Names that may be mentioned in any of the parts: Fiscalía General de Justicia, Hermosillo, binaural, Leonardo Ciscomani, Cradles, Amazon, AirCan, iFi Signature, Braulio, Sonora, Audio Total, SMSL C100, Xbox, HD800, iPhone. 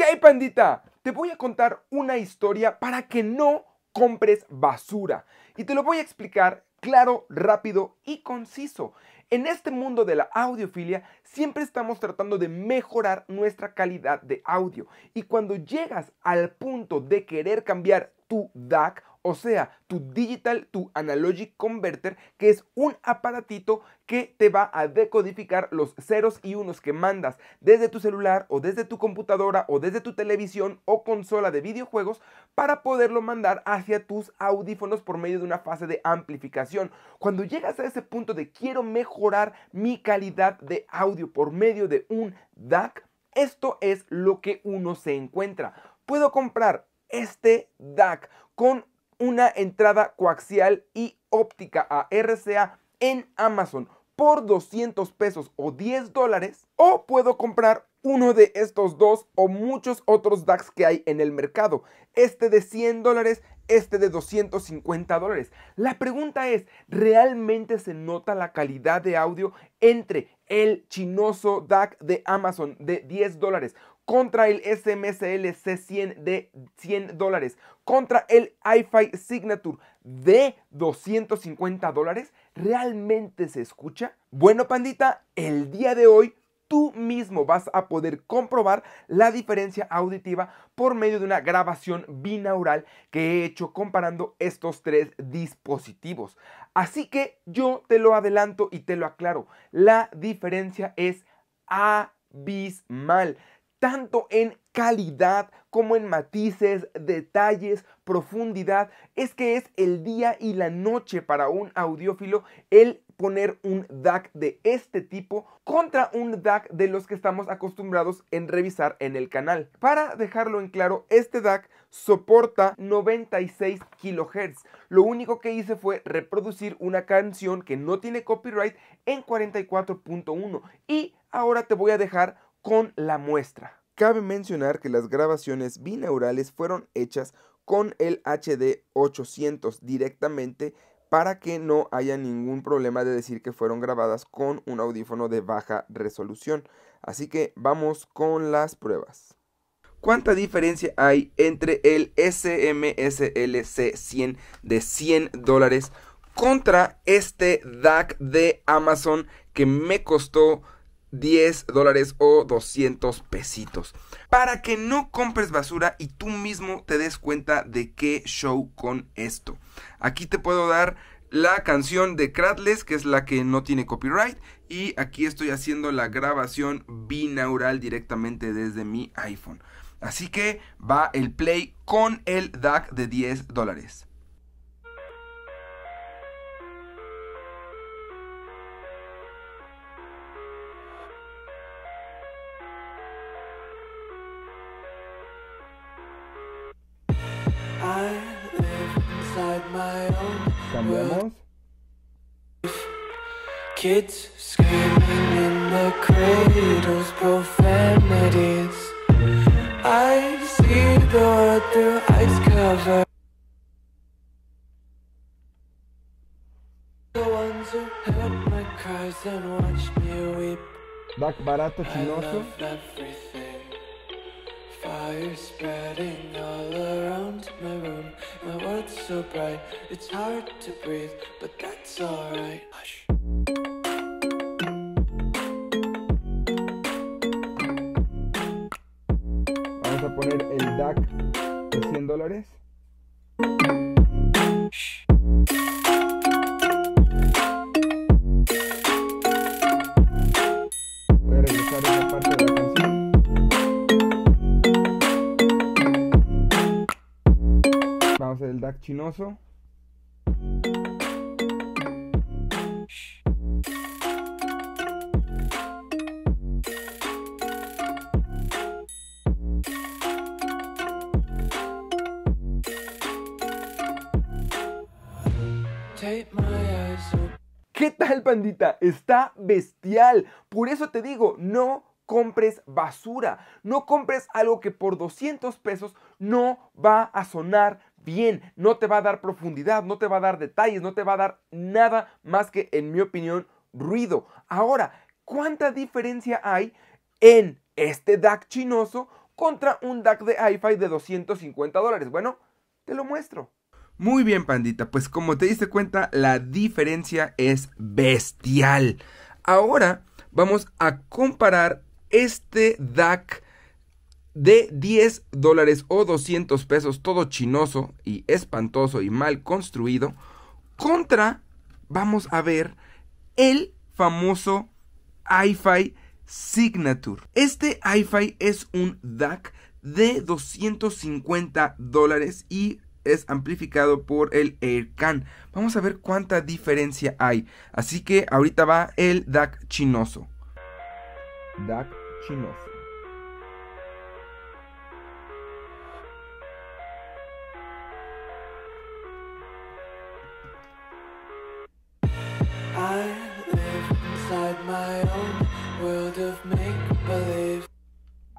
¿Qué hay, pandita? Te voy a contar una historia para que no compres basura. Y te lo voy a explicar claro, rápido y conciso. En este mundo de la audiofilia siempre estamos tratando de mejorar nuestra calidad de audio. Y cuando llegas al punto de querer cambiar tu DAC, o sea, tu Digital to Analogic Converter, que es un aparatito que te va a decodificar los ceros y unos que mandas desde tu celular o desde tu computadora o desde tu televisión o consola de videojuegos para poderlo mandar hacia tus audífonos por medio de una fase de amplificación. Cuando llegas a ese punto de quiero mejorar mi calidad de audio por medio de un DAC, esto es lo que uno se encuentra. Puedo comprar este DAC con una entrada coaxial y óptica a RCA en Amazon por 200 pesos o 10 dólares. O puedo comprar uno de estos dos o muchos otros DACs que hay en el mercado. Este de 100 dólares, este de 250 dólares. La pregunta es, ¿realmente se nota la calidad de audio entre el chinoso DAC de Amazon de 10 dólares? Contra el SMSL C100 de 100 dólares, contra el iFi Signature de 250 dólares, ¿realmente se escucha? Bueno, pandita, el día de hoy tú mismo vas a poder comprobar la diferencia auditiva por medio de una grabación binaural que he hecho comparando estos tres dispositivos. Así que yo te lo adelanto y te lo aclaro, la diferencia es abismal. Tanto en calidad como en matices, detalles, profundidad. Es que es el día y la noche para un audiófilo el poner un DAC de este tipo contra un DAC de los que estamos acostumbrados en revisar en el canal. Para dejarlo en claro, este DAC soporta 96 kHz. Lo único que hice fue reproducir una canción que no tiene copyright en 44.1. Y ahora te voy a dejar con la muestra. Cabe mencionar que las grabaciones binaurales fueron hechas con el HD800 directamente para que no haya ningún problema de decir que fueron grabadas con un audífono de baja resolución. Así que vamos con las pruebas. ¿Cuánta diferencia hay entre el SMSL C100 de 100 dólares contra este DAC de Amazon que me costó 10 dólares o 200 pesitos? Para que no compres basura y tú mismo te des cuenta de qué show con esto. Aquí te puedo dar la canción de Cradles, que es la que no tiene copyright. Y aquí estoy haciendo la grabación binaural directamente desde mi iPhone. Así que va el play con el DAC de 10 dólares. Cambiamos. Back barato chinoso. Fire spreading all around my room. My world's so bright, it's hard to breathe, but that's alright. Hush. Vamos a poner el DAC de 100 dólares. Voy a regresar a esa parte de la canción. Vamos a hacer el DAC chinoso. ¿Qué tal, pandita? Está bestial. Por eso te digo, no compres basura. No compres algo que por 200 pesos no va a sonar bien, no te va a dar profundidad, no te va a dar detalles, no te va a dar nada más que, en mi opinión, ruido. Ahora, ¿cuánta diferencia hay en este DAC chinoso contra un DAC de iFi de $250. Bueno, te lo muestro. Muy bien, pandita, pues como te diste cuenta, la diferencia es bestial. Ahora vamos a comparar este DAC de $10 o $200 pesos, todo chinoso y espantoso y mal construido, contra, vamos a ver, el famoso iFi Signature. Este iFi es un DAC de $250 y es amplificado por el AirCan. Vamos a ver cuánta diferencia hay. Así que ahorita va el DAC chinoso. DAC chinoso.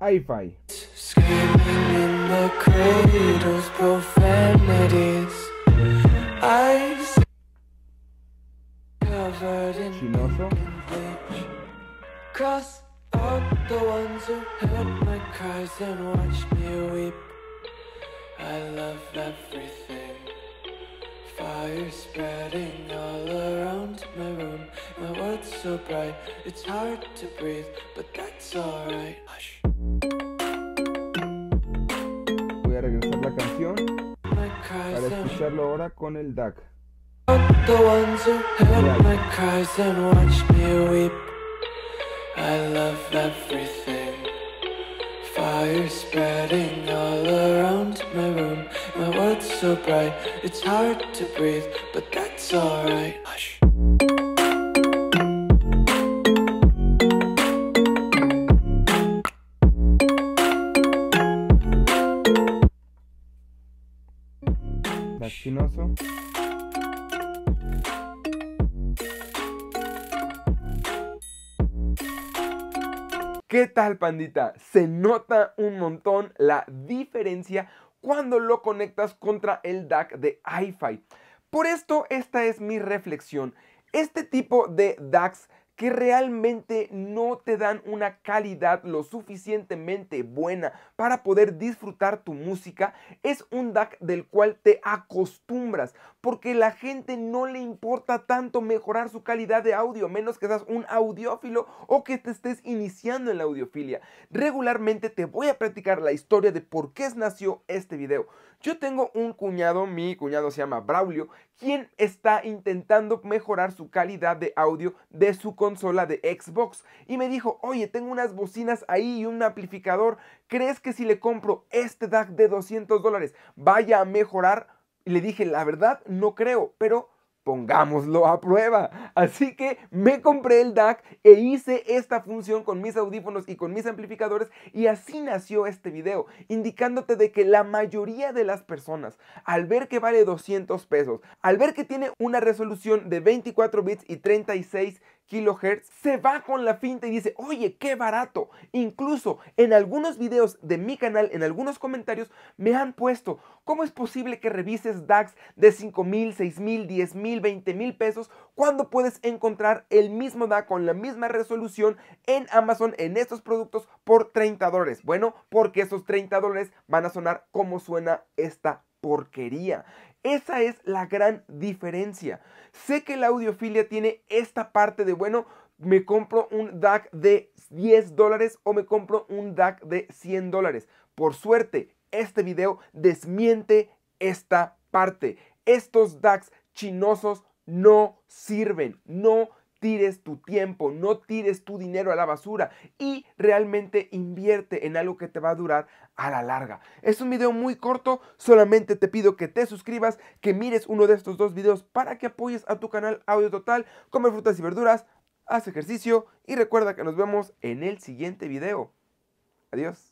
iFi. Chinoso. Voy a regresar la canción para escucharlo ahora con el DAC. DAC chinoso. ¿Qué tal, pandita? Se nota un montón la diferencia cuando lo conectas contra el DAC de iFi. Por esto, esta es mi reflexión. Este tipo de DACs que realmente no te dan una calidad lo suficientemente buena para poder disfrutar tu música, es un DAC del cual te acostumbras, porque la gente no le importa tanto mejorar su calidad de audio, menos que seas un audiófilo o que te estés iniciando en la audiofilia. Regularmente te voy a platicar la historia de por qué nació este video. Yo tengo un cuñado, mi cuñado se llama Braulio, quien está intentando mejorar su calidad de audio de su consola de Xbox. Y me dijo, oye, tengo unas bocinas ahí y un amplificador. ¿Crees que si le compro este DAC de $200 vaya a mejorar? Y le dije, la verdad, no creo, pero pongámoslo a prueba. Así que me compré el DAC e hice esta función con mis audífonos y con mis amplificadores, y así nació este video, indicándote de que la mayoría de las personas, al ver que vale $200 pesos, al ver que tiene una resolución de 24 bits y 36 kilohertz, se va con la finta y dice, oye, qué barato. Incluso en algunos videos de mi canal, en algunos comentarios, me han puesto, ¿cómo es posible que revises DACs de 5,000, 6,000, 10,000, 20,000 pesos cuando puedes encontrar el mismo DAC con la misma resolución en Amazon, en estos productos, por $30? Bueno, porque esos $30 van a sonar como suena esta porquería. Esa es la gran diferencia. Sé que la audiofilia tiene esta parte de, bueno, me compro un DAC de $10 o me compro un DAC de $100. Por suerte, este video desmiente esta parte. Estos DACs chinosos no sirven, no tires tu tiempo, no tires tu dinero a la basura y realmente invierte en algo que te va a durar a la larga. Es un video muy corto, solamente te pido que te suscribas, que mires uno de estos dos videos para que apoyes a tu canal Audio Total. Come frutas y verduras, haz ejercicio y recuerda que nos vemos en el siguiente video. Adiós.